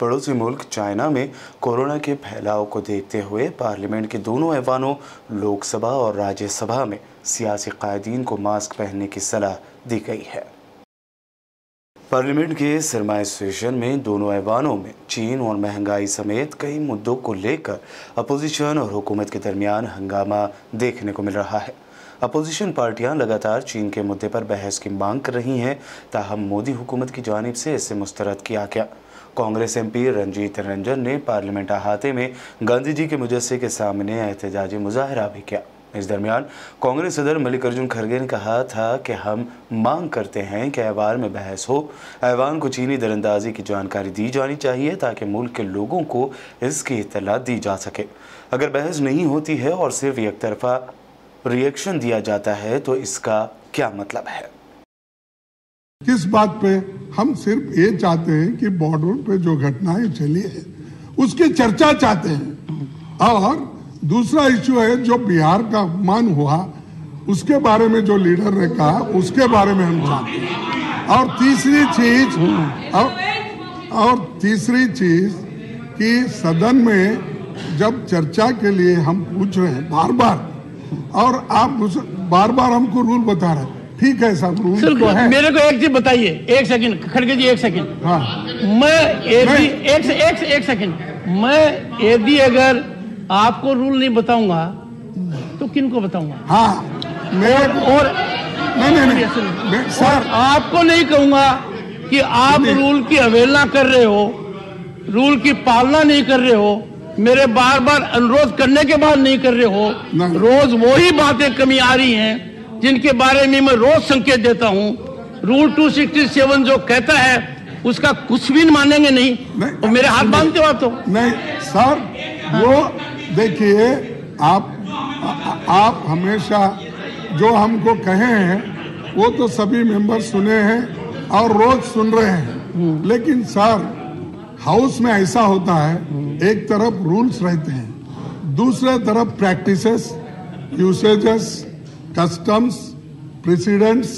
पड़ोसी मुल्क चाइना में कोरोना के फैलाव को देखते हुए पार्लियामेंट के दोनों ऐवानों लोकसभा और राज्यसभा में सियासी कायदीन को मास्क पहनने की सलाह दी गई है। पार्लियामेंट के सरमाया सेशन में दोनों ऐवानों में चीन और महंगाई समेत कई मुद्दों को लेकर अपोजिशन और हुकूमत के दरमियान हंगामा देखने को मिल रहा है। अपोजिशन पार्टियां लगातार चीन के मुद्दे पर बहस की मांग कर रही हैं, ताहम मोदी हुकूमत की जानिब से इसे मुस्तरद किया गया। कांग्रेस MP रंजीत रंजन ने पार्लियामेंट अहाते में गांधी जी के मुजस्से के सामने एहतजाजी मुजाहरा भी किया। इस दरमियान कांग्रेस सदर मल्लिका अर्जुन खड़गे ने कहा था कि हम मांग करते हैं कि ऐवान में बहस हो, ऐवान को चीनी दरअंदाजी की जानकारी दी जानी चाहिए ताकि मुल्क के लोगों को इसकी इतला दी जा सके। अगर बहस नहीं होती है और सिर्फ एक तरफा रिएक्शन दिया जाता है तो इसका क्या मतलब है? किस बात पे हम सिर्फ ये चाहते हैं कि बॉर्डर पे जो घटनाएं चली है उसकी चर्चा चाहते हैं, और दूसरा इश्यू है जो बिहार का अपमान हुआ उसके बारे में जो लीडर ने कहा उसके बारे में हम चाहते हैं, और तीसरी चीज कि सदन में जब चर्चा के लिए हम पूछ रहे हैं बार बार और आप बार बार हमको रूल बता रहे हैं, ठीक है साहब रूल तो है। मेरे को एक चीज बताइए, एक सेकंड खड़गे जी, एक सेकंड। हाँ मैं यदि अगर आपको रूल नहीं बताऊंगा तो किनको बताऊंगा? हाँ नहीं सर, आपको नहीं कहूंगा कि आप रूल की अवहेलना कर रहे हो, रूल की पालना नहीं कर रहे हो, मेरे बार बार अनुरोध करने के बाद नहीं कर रहे हो। रोज वही बातें कमी आ रही हैं जिनके बारे में मैं रोज संकेत देता हूं। रूल 267 जो कहता है उसका कुछ भी मानेंगे नहीं, और मेरे हाथ बांधते हो आप तो? नहीं सर, वो देखिए आप हमेशा जो हमको कहे हैं वो तो सभी मेंबर सुने हैं और रोज सुन रहे हैं, लेकिन सर हाउस में ऐसा होता है एक तरफ रूल्स रहते हैं, दूसरे तरफ प्रैक्टिसेस, यूसेजेस, कस्टम्स, प्रेसिडेंट्स,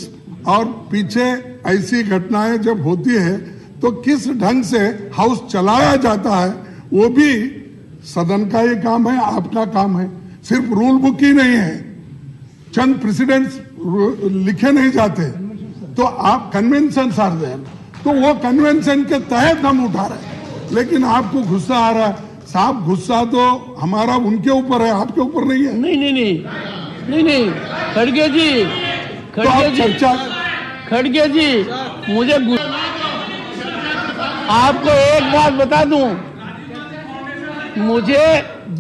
और पीछे ऐसी घटनाएं जब होती है तो किस ढंग से हाउस चलाया जाता है वो भी सदन का ये काम है, आपका काम है। सिर्फ रूल बुक ही नहीं है, चंद प्रेसिडेंट्स लिखे नहीं जाते तो आप कन्वेंशन सार दें, तो वो कन्वेंशन के तहत हम उठा रहे हैं, लेकिन आपको गुस्सा आ रहा है। साहब गुस्सा तो हमारा उनके ऊपर है, आपके ऊपर नहीं है। नहीं नहीं नहीं नहीं नहीं खड़गे जी, खड़गे जी मुझे आपको एक बात बता दूं, मुझे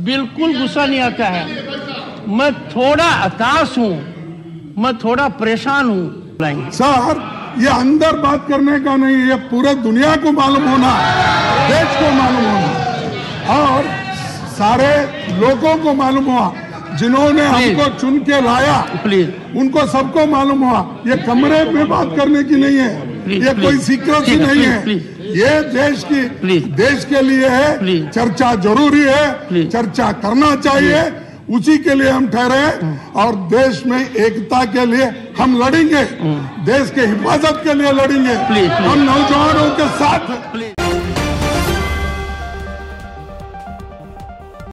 बिल्कुल गुस्सा नहीं आता है, मैं थोड़ा हताश हूँ, मैं थोड़ा परेशान हूँ। सर ये अंदर बात करने का नहीं, ये पूरे दुनिया को मालूम होना, देश को मालूम होना और सारे लोगों को मालूम हुआ जिन्होंने हमको चुन के लाया, प्लीज उनको सबको मालूम हुआ। ये कमरे में बात करने की नहीं है, ये कोई सीक्रेट नहीं है, ये देश के लिए है। चर्चा जरूरी है, चर्चा करना चाहिए, उसी के लिए हम ठहरे हैं, और देश में एकता के लिए हम लड़ेंगे, देश के हिफाजत के लिए लड़ेंगे, हम नौजवानों के साथ।